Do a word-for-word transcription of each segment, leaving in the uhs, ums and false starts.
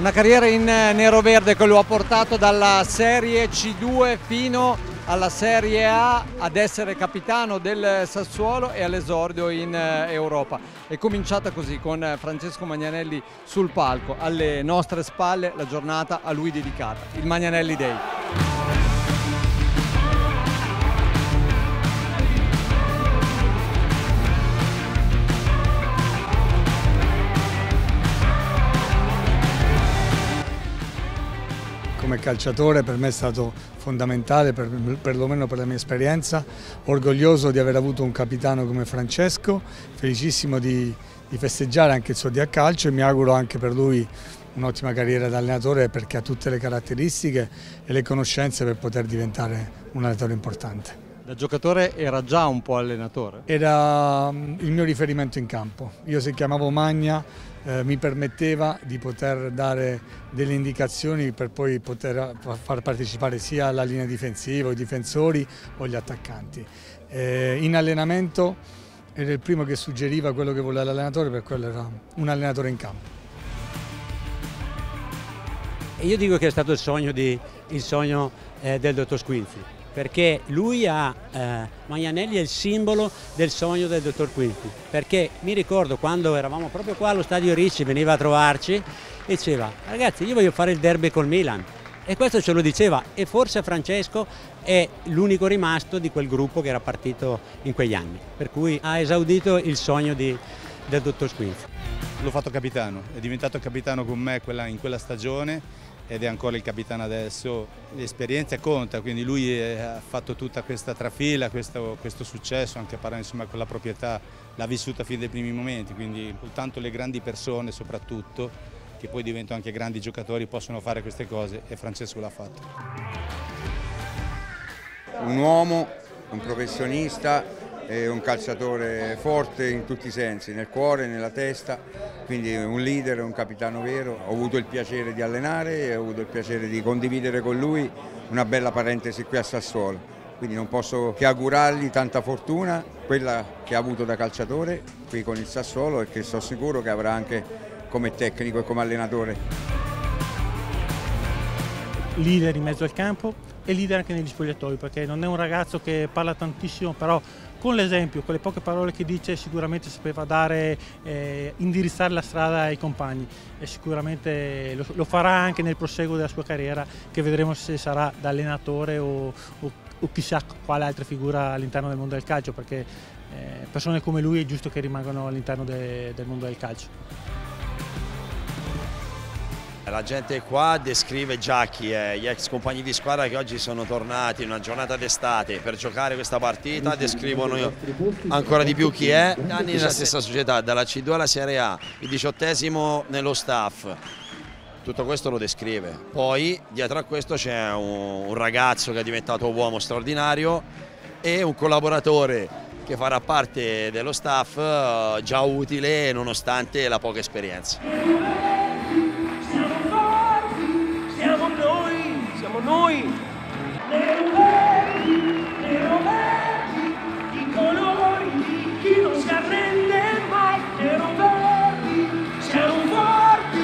Una carriera in nero-verde che lo ha portato dalla Serie C due fino alla Serie A ad essere capitano del Sassuolo e all'esordio in Europa. È cominciata così, con Francesco Magnanelli sul palco, alle nostre spalle la giornata a lui dedicata, il Magnanelli Day. Come calciatore per me è stato fondamentale, per, perlomeno per la mia esperienza, orgoglioso di aver avuto un capitano come Francesco, felicissimo di, di festeggiare anche il suo dì a calcio e mi auguro anche per lui un'ottima carriera da allenatore perché ha tutte le caratteristiche e le conoscenze per poter diventare un allenatore importante. Da giocatore era già un po' allenatore? Era il mio riferimento in campo, io se chiamavo Magna eh, mi permetteva di poter dare delle indicazioni per poi poter far partecipare sia la linea difensiva, i difensori o gli attaccanti. Eh, in allenamento era il primo che suggeriva quello che voleva l'allenatore, per quello era un allenatore in campo. Io dico che è stato il sogno, di, il sogno eh, del dottor Squinzi. Perché lui ha, eh, Magnanelli è il simbolo del sogno del dottor Quinti, perché mi ricordo quando eravamo proprio qua allo stadio Ricci, veniva a trovarci e diceva ragazzi io voglio fare il derby col Milan, e questo ce lo diceva, e forse Francesco è l'unico rimasto di quel gruppo che era partito in quegli anni, per cui ha esaudito il sogno di, del dottor Quinti. L'ho fatto capitano, è diventato capitano con me quella, in quella stagione ed è ancora il capitano adesso. L'esperienza conta, quindi lui ha fatto tutta questa trafila, questo, questo successo, anche parlando insomma con la proprietà, l'ha vissuta fin dai primi momenti, quindi soltanto le grandi persone soprattutto, che poi diventano anche grandi giocatori, possono fare queste cose e Francesco l'ha fatto. Un uomo, un professionista, è un calciatore forte in tutti i sensi, nel cuore, nella testa, quindi un leader, un capitano vero. Ho avuto il piacere di allenare, ho avuto il piacere di condividere con lui una bella parentesi qui a Sassuolo, quindi non posso che augurargli tanta fortuna, quella che ha avuto da calciatore qui con il Sassuolo e che sono sicuro che avrà anche come tecnico e come allenatore. Leader in mezzo al campo e leader anche negli spogliatoi, perché non è un ragazzo che parla tantissimo, però con l'esempio, con le poche parole che dice, sicuramente sapeva dare, eh, indirizzare la strada ai compagni e sicuramente lo, lo farà anche nel proseguo della sua carriera, che vedremo se sarà da allenatore o, o, o chissà quale altra figura all'interno del mondo del calcio, perché eh, persone come lui è giusto che rimangano all'interno de, del mondo del calcio. La gente qua descrive già chi è, gli ex compagni di squadra che oggi sono tornati in una giornata d'estate per giocare questa partita, descrivono ancora di più chi è. Anni nella stessa società, dalla C due alla Serie A, il diciottesimo nello staff, tutto questo lo descrive. Poi dietro a questo c'è un ragazzo che è diventato uomo straordinario e un collaboratore che farà parte dello staff già utile nonostante la poca esperienza. Noi, Nero&Verdi, Nero&Verdi, i colori di chi non si arrende mai, Nero&Verdi, siamo forti,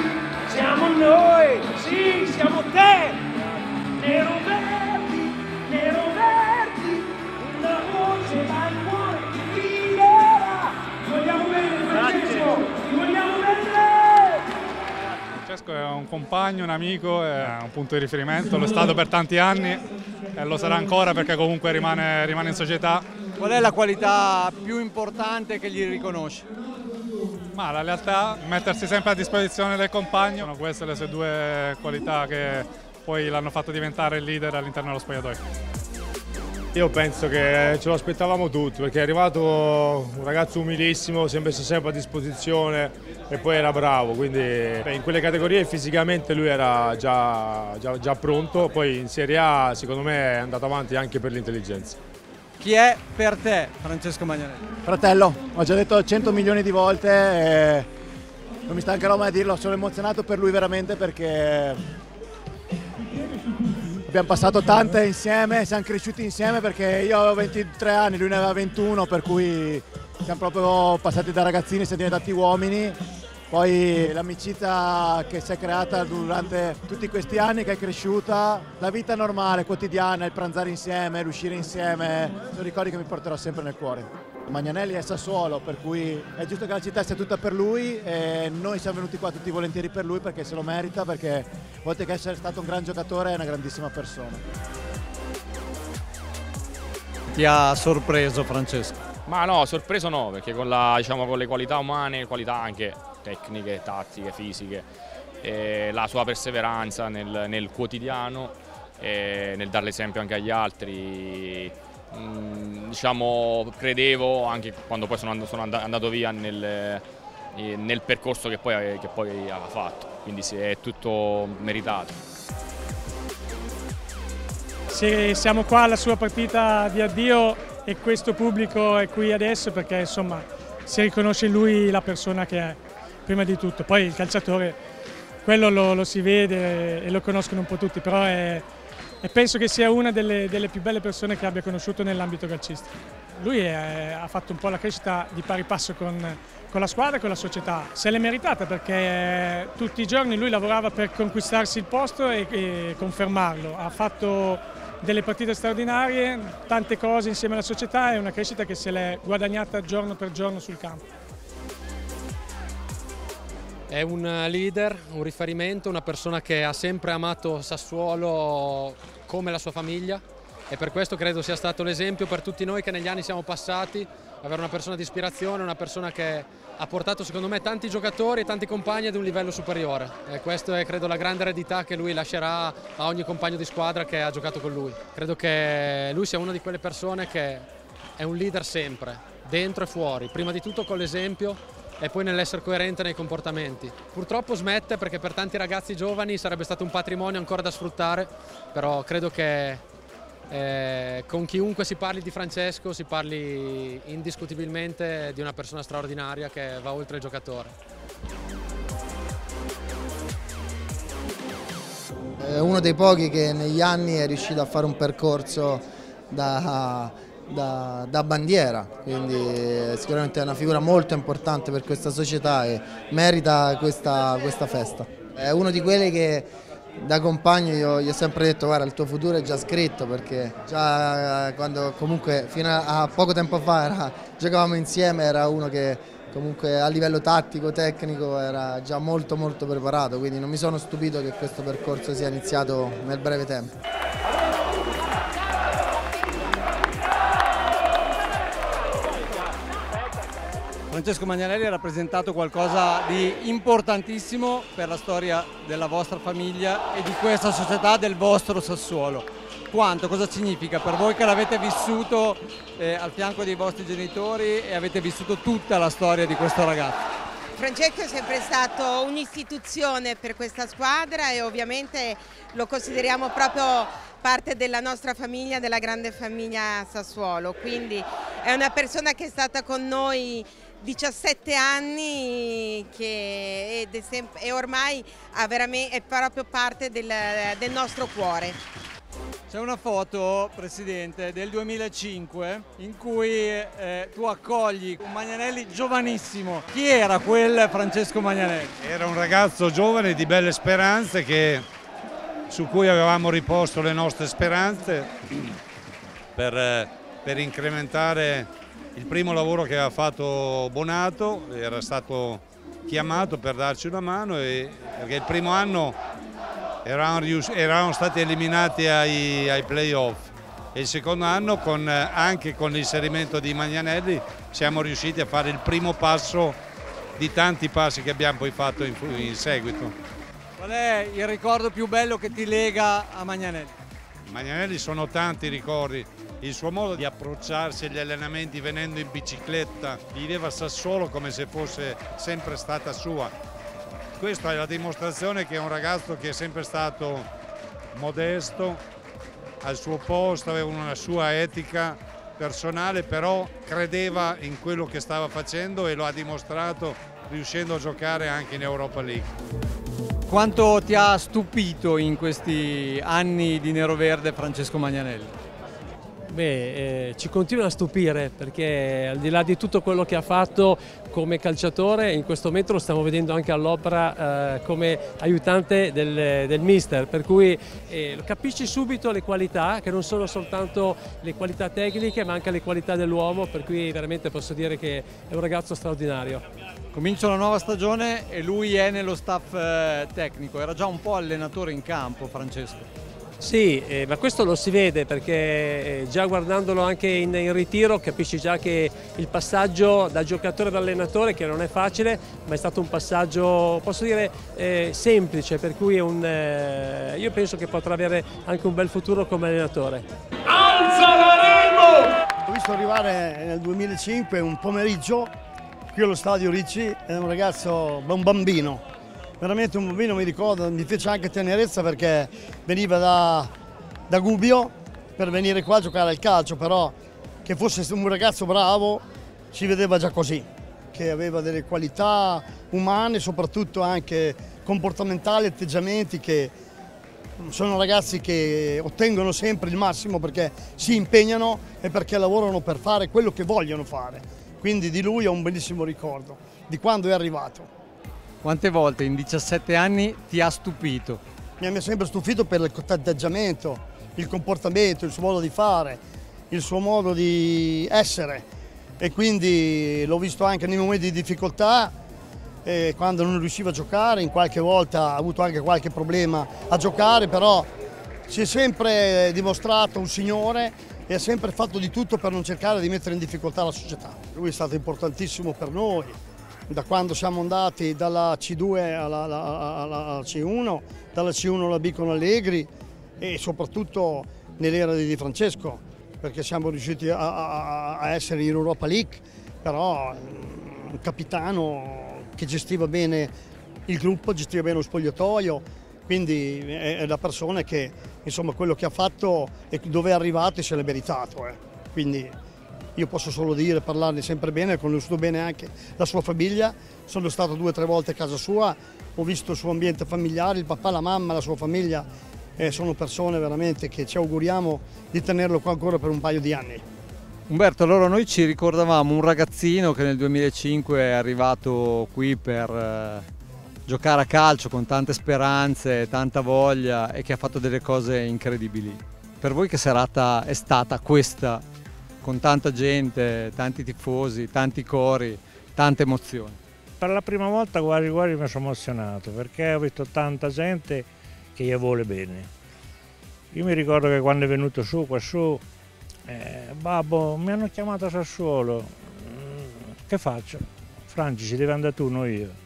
siamo noi, sì, siamo te, Nero&Verdi, Nero&Verdi, una voce dal cuore ti guiderà, ti vogliamo bene Francesco, ti vogliamo bene! Francesco è un compagno, un amico, è un punto di riferimento, lo è stato per tanti anni e lo sarà ancora perché comunque rimane, rimane in società Qual è la qualità più importante che gli riconosci? Ma la lealtà, mettersi sempre a disposizione del compagno, sono queste le sue due qualità che poi l'hanno fatto diventare il leader all'interno dello spogliatoio. Io penso che ce lo aspettavamo tutti, perché è arrivato un ragazzo umilissimo, si è messo sempre a disposizione e poi era bravo, quindi in quelle categorie fisicamente lui era già, già, già pronto, poi in Serie A secondo me è andato avanti anche per l'intelligenza. Chi è per te Francesco Magnanelli? Fratello, ho già detto cento milioni di volte e non mi stancherò mai a dirlo, sono emozionato per lui veramente perché... abbiamo passato tante insieme, siamo cresciuti insieme perché io avevo ventitré anni, lui ne aveva ventuno, per cui siamo proprio passati da ragazzini, siamo diventati uomini. Poi l'amicizia che si è creata durante tutti questi anni, che è cresciuta, la vita normale, quotidiana, il pranzare insieme, l'uscire insieme, sono ricordi che mi porterò sempre nel cuore. Magnanelli è Sassuolo, per cui è giusto che la città sia tutta per lui e noi siamo venuti qua tutti volentieri per lui perché se lo merita, perché oltre che essere stato un gran giocatore è una grandissima persona. Ti ha sorpreso Francesco? Ma no, sorpreso no, perché con, la, diciamo, con le qualità umane, qualità anche tecniche, tattiche, fisiche, e la sua perseveranza nel, nel quotidiano, e nel dare l'esempio anche agli altri. Diciamo, credevo anche quando poi sono andato via nel, nel percorso che poi, che poi ha fatto, quindi sì, è tutto meritato. Sì, siamo qua alla sua partita di addio e questo pubblico è qui adesso perché insomma si riconosce in lui la persona che è, prima di tutto. Poi il calciatore, quello lo, lo si vede e lo conoscono un po' tutti, però è... e penso che sia una delle, delle più belle persone che abbia conosciuto nell'ambito calcistico. Lui è, ha fatto un po' la crescita di pari passo con, con la squadra e con la società. Se l'è meritata perché tutti i giorni lui lavorava per conquistarsi il posto e, e confermarlo. Ha fatto delle partite straordinarie, tante cose insieme alla società e una crescita che se l'è guadagnata giorno per giorno sul campo. È un leader, un riferimento, una persona che ha sempre amato Sassuolo come la sua famiglia e per questo credo sia stato l'esempio per tutti noi che negli anni siamo passati, avere una persona di ispirazione, una persona che ha portato secondo me tanti giocatori e tanti compagni ad un livello superiore e questa è credo la grande eredità che lui lascerà a ogni compagno di squadra che ha giocato con lui. Credo che lui sia una di quelle persone che è un leader sempre, dentro e fuori, prima di tutto con l'esempio e poi nell'essere coerente nei comportamenti. Purtroppo smette perché per tanti ragazzi giovani sarebbe stato un patrimonio ancora da sfruttare, però credo che eh, con chiunque si parli di Francesco si parli indiscutibilmente di una persona straordinaria che va oltre il giocatore. È uno dei pochi che negli anni è riuscito a fare un percorso da... Da, da bandiera, quindi sicuramente è una figura molto importante per questa società e merita questa, questa festa. È uno di quelli che da compagno io, gli ho sempre detto guarda il tuo futuro è già scritto, perché già quando comunque fino a, a poco tempo fa era, giocavamo insieme, era uno che comunque a livello tattico, tecnico era già molto molto preparato, quindi non mi sono stupito che questo percorso sia iniziato nel breve tempo. Francesco Magnanelli ha rappresentato qualcosa di importantissimo per la storia della vostra famiglia e di questa società, del vostro Sassuolo. Quanto, cosa significa per voi che l'avete vissuto eh, al fianco dei vostri genitori e avete vissuto tutta la storia di questo ragazzo? Francesco è sempre stato un'istituzione per questa squadra e ovviamente lo consideriamo proprio parte della nostra famiglia, della grande famiglia Sassuolo, quindi è una persona che è stata con noi diciassette anni che è e ormai ha è proprio parte del, del nostro cuore. C'è una foto, Presidente, del duemilacinque in cui eh, tu accogli un Magnanelli giovanissimo. Chi era quel Francesco Magnanelli? Era un ragazzo giovane di belle speranze che, su cui avevamo riposto le nostre speranze per, per incrementare il primo lavoro che aveva fatto Bonato. Era stato chiamato per darci una mano e, perché il primo anno eravamo stati eliminati ai, ai playoff e il secondo anno con, anche con l'inserimento di Magnanelli siamo riusciti a fare il primo passo di tanti passi che abbiamo poi fatto in, in seguito. Qual è il ricordo più bello che ti lega a Magnanelli? Magnanelli sono tanti ricordi, il suo modo di approcciarsi agli allenamenti venendo in bicicletta, viveva Sassuolo come se fosse sempre stata sua. Questa è la dimostrazione che è un ragazzo che è sempre stato modesto, al suo posto, aveva una sua etica personale, però credeva in quello che stava facendo e lo ha dimostrato riuscendo a giocare anche in Europa League. Quanto ti ha stupito in questi anni di Nero&Verde Francesco Magnanelli? Beh, eh, ci continua a stupire perché al di là di tutto quello che ha fatto come calciatore, in questo momento lo stiamo vedendo anche all'opera eh, come aiutante del, del mister, per cui eh, capisci subito le qualità, che non sono soltanto le qualità tecniche ma anche le qualità dell'uomo, per cui veramente posso dire che è un ragazzo straordinario. Comincia una nuova stagione e lui è nello staff tecnico, era già un po' allenatore in campo Francesco. Sì, eh, ma questo lo si vede perché eh, già guardandolo anche in, in ritiro capisci già che il passaggio da giocatore ad allenatore, che non è facile, ma è stato un passaggio, posso dire, eh, semplice, per cui è un, eh, io penso che potrà avere anche un bel futuro come allenatore. Alza la Remo! Ho visto arrivare nel duemilacinque un pomeriggio qui allo stadio Ricci, è un ragazzo, un bambino, veramente un bambino, mi ricordo, mi fece anche tenerezza perché veniva da, da Gubbio per venire qua a giocare al calcio, però che fosse un ragazzo bravo si vedeva già così, che aveva delle qualità umane, soprattutto anche comportamentali, atteggiamenti, che sono ragazzi che ottengono sempre il massimo perché si impegnano e perché lavorano per fare quello che vogliono fare. Quindi di lui ho un bellissimo ricordo, di quando è arrivato. Quante volte in diciassette anni ti ha stupito? Mi ha sempre stupito per il atteggiamento, il comportamento, il suo modo di fare, il suo modo di essere. E quindi l'ho visto anche nei momenti di difficoltà, eh, quando non riusciva a giocare, in qualche volta ha avuto anche qualche problema a giocare, però si è sempre dimostrato un signore e ha sempre fatto di tutto per non cercare di mettere in difficoltà la società. Lui è stato importantissimo per noi, da quando siamo andati dalla C due alla, alla, alla, alla C uno, dalla C uno alla B con Allegri e soprattutto nell'era di Di Francesco, perché siamo riusciti a, a, a essere in Europa League, però un capitano che gestiva bene il gruppo, gestiva bene lo spogliatoio. Quindi è la persona che, insomma, quello che ha fatto e dove è arrivato se l'è meritato. Eh. Quindi io posso solo dire, parlarne sempre bene, ho conosciuto bene anche la sua famiglia, sono stato due o tre volte a casa sua, ho visto il suo ambiente familiare, il papà, la mamma, la sua famiglia, eh, sono persone veramente che ci auguriamo di tenerlo qua ancora per un paio di anni. Umberto, allora noi ci ricordavamo un ragazzino che nel duemilacinque è arrivato qui per... Eh... giocare a calcio con tante speranze, tanta voglia e che ha fatto delle cose incredibili. Per voi che serata è stata questa, con tanta gente, tanti tifosi, tanti cori, tante emozioni? Per la prima volta quasi quasi mi sono emozionato perché ho visto tanta gente che gli vuole bene. Io mi ricordo che quando è venuto su, qua su, eh, babbo, mi hanno chiamato a Sassuolo, che faccio? Franci, ci devi andare tu, non io.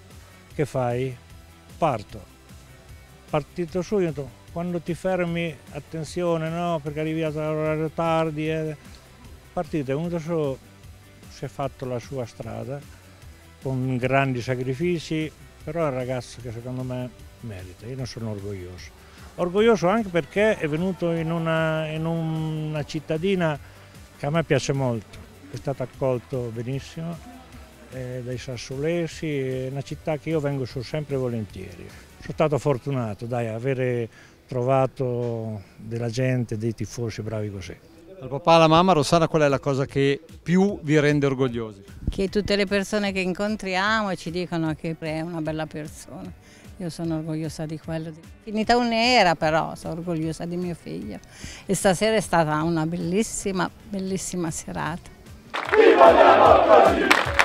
Che fai? Parto. Partito subito, quando ti fermi, attenzione, no, perché arrivi all'orario tardi. Eh. Partito, è venuto su, si è fatto la sua strada, con grandi sacrifici, però è un ragazzo che secondo me merita, io ne sono orgoglioso. Orgoglioso anche perché è venuto in una, in una cittadina che a me piace molto, è stato accolto benissimo. Eh, dai sassolesi, è una città che io vengo su sempre volentieri. Sono stato fortunato, dai, avere trovato della gente, dei tifosi bravi così. Al papà e alla mamma, Rossana, qual è la cosa che più vi rende orgogliosi? Che tutte le persone che incontriamo ci dicono che è una bella persona. Io sono orgogliosa di quello. Finita un'era, però sono orgogliosa di mio figlio. E stasera è stata una bellissima, bellissima serata. Vi vogliamo così!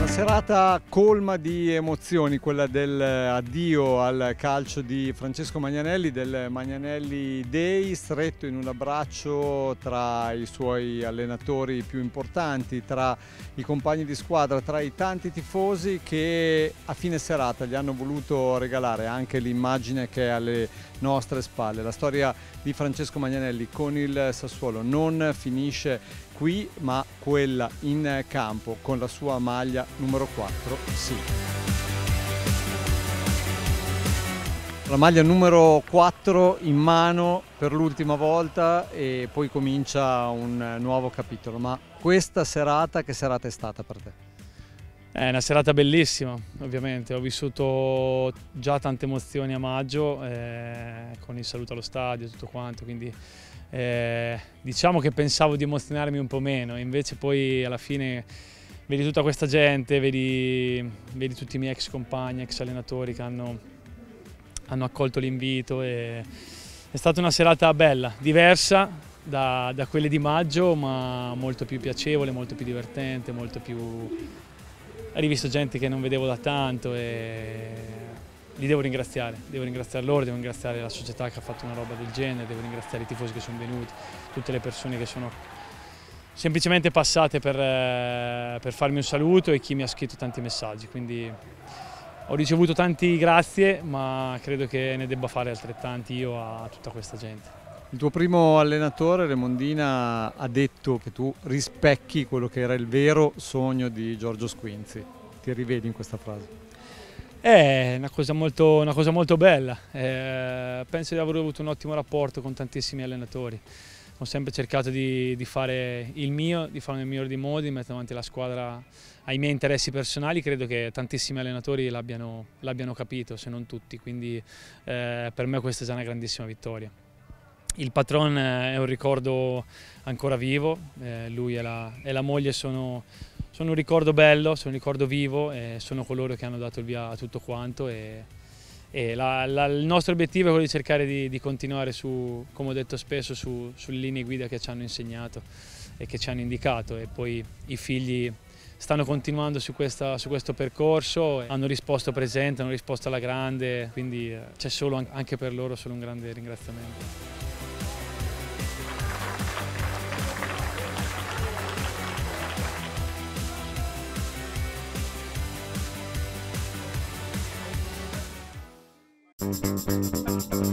La serata colma di emozioni, quella dell'addio al calcio di Francesco Magnanelli, del Magnanelli Day, stretto in un abbraccio tra i suoi allenatori più importanti, tra i compagni di squadra, tra i tanti tifosi che a fine serata gli hanno voluto regalare anche l'immagine che è alle nostre spalle. La storia di Francesco Magnanelli con il Sassuolo non finisce qui, ma quella in campo con la sua maglia numero quattro, sì. La maglia numero quattro in mano per l'ultima volta e poi comincia un nuovo capitolo. Ma questa serata, che serata è stata per te? È una serata bellissima, ovviamente. Ho vissuto già tante emozioni a maggio, eh, con il saluto allo stadio e tutto quanto, quindi Eh, diciamo che pensavo di emozionarmi un po' meno, invece poi alla fine vedi tutta questa gente, vedi, vedi tutti i miei ex compagni, ex allenatori che hanno, hanno accolto l'invito. È stata una serata bella, diversa da, da quelle di maggio, ma molto più piacevole, molto più divertente, molto più... Ho rivisto gente che non vedevo da tanto e... Li devo ringraziare, devo ringraziare loro, devo ringraziare la società che ha fatto una roba del genere, devo ringraziare i tifosi che sono venuti, tutte le persone che sono semplicemente passate per, per farmi un saluto e chi mi ha scritto tanti messaggi. Quindi ho ricevuto tanti grazie, ma credo che ne debba fare altrettanti io a tutta questa gente. Il tuo primo allenatore, Remondina, ha detto che tu rispecchi quello che era il vero sogno di Giorgio Squinzi. Ti rivedi in questa frase? È una cosa molto, una cosa molto bella, eh, penso di aver avuto un ottimo rapporto con tantissimi allenatori, ho sempre cercato di, di fare il mio, di fare nel migliore dei modi, di mettere davanti la squadra ai miei interessi personali. Credo che tantissimi allenatori l'abbiano l'abbiano capito, se non tutti, quindi eh, per me questa è già una grandissima vittoria. Il patron è un ricordo ancora vivo, eh, lui e la, e la moglie sono... Sono un ricordo bello, sono un ricordo vivo e sono coloro che hanno dato il via a tutto quanto e, e la, la, il nostro obiettivo è quello di cercare di, di continuare su, come ho detto spesso, su, sulle linee guida che ci hanno insegnato e che ci hanno indicato, e poi i figli stanno continuando su, questa, su questo percorso, hanno risposto presente, hanno risposto alla grande, quindi c'è solo anche per loro solo un grande ringraziamento. Thank you.